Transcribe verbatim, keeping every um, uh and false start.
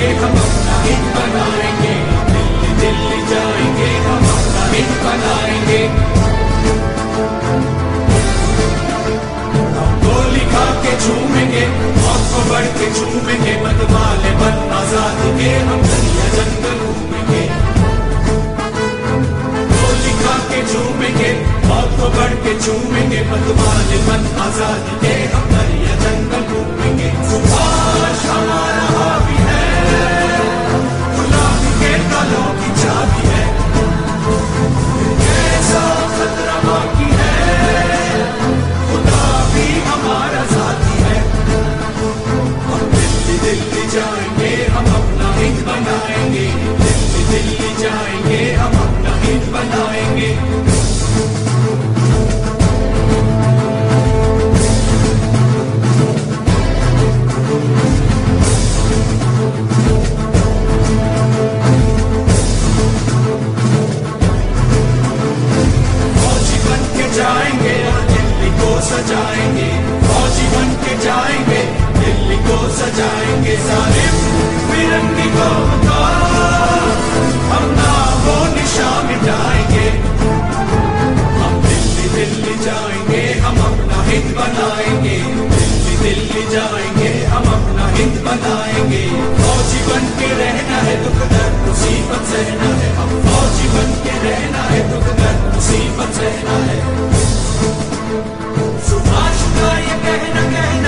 हम दिन बनाएंगे, दिल्ली दिल्ली जाएंगे, हम दिन बनाएंगे। हम गोली खा के झूमेंगे, मौत को बढ़ के झूमेंगे, मतवाले मन आजादी के हम दुनिया जंगल घूमेंगे। गोली खा के झूमेंगे, मौत को बढ़ के झूमेंगे, मतवाले मन आजादी के हम दुनिया जंगल घूमेंगे। सुभाष हमारा सजाएंगे, फौजी बन के जाएंगे, दिल्ली को सजाएंगे, सारे फिरंगी को हम ना वो निशा मिटाएंगे। हम दिल्ली दिल्ली जाएंगे, हम अपना हिंद बनाएंगे, दिल्ली दिल्ली जाएंगे, हम अपना हिंद बनाएंगे। फौजी बन के रहना है, दुख दर्द मुसीबत सहना है, हम फौजी बन के रहना है, दुख दर्द मुसीबत सहना है। सुभाष का ये कहना कहना